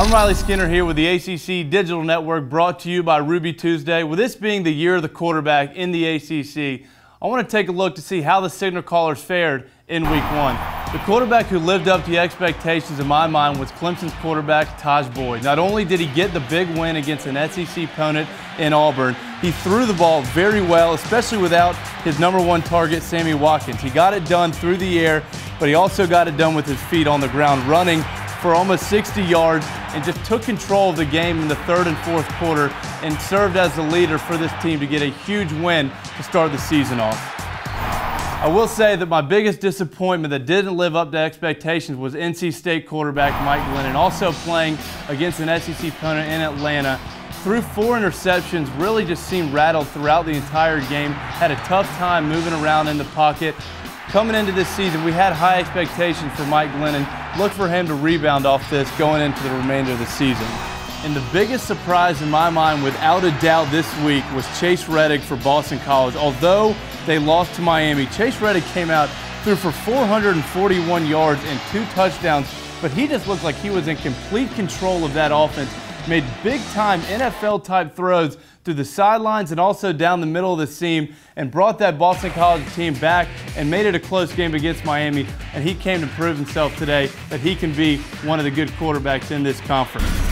I'm Riley Skinner here with the ACC Digital Network, brought to you by Ruby Tuesday. With this being the year of the quarterback in the ACC, I want to take a look to see how the signal callers fared in week one. The quarterback who lived up to the expectations in my mind was Clemson's quarterback, Taj Boyd. Not only did he get the big win against an SEC opponent in Auburn, he threw the ball very well, especially without his number one target, Sammy Watkins. He got it done through the air, but he also got it done with his feet on the ground, running for almost 60 yards and just took control of the game in the third and fourth quarter and served as the leader for this team to get a huge win to start the season off. I will say that my biggest disappointment that didn't live up to expectations was NC State quarterback Mike Glennon, also playing against an SEC opponent in Atlanta. Threw four interceptions, really just seemed rattled throughout the entire game, had a tough time moving around in the pocket. Coming into this season, we had high expectations for Mike Glennon. Look for him to rebound off this going into the remainder of the season. And the biggest surprise in my mind, without a doubt this week, was Chase Reddick for Boston College. Although they lost to Miami, Chase Reddick came out, threw for 441 yards and 2 touchdowns, but he just looked like he was in complete control of that offense. Made big-time NFL-type throws through the sidelines and also down the middle of the seam, and brought that Boston College team back and made it a close game against Miami. And he came to prove himself today that he can be one of the good quarterbacks in this conference.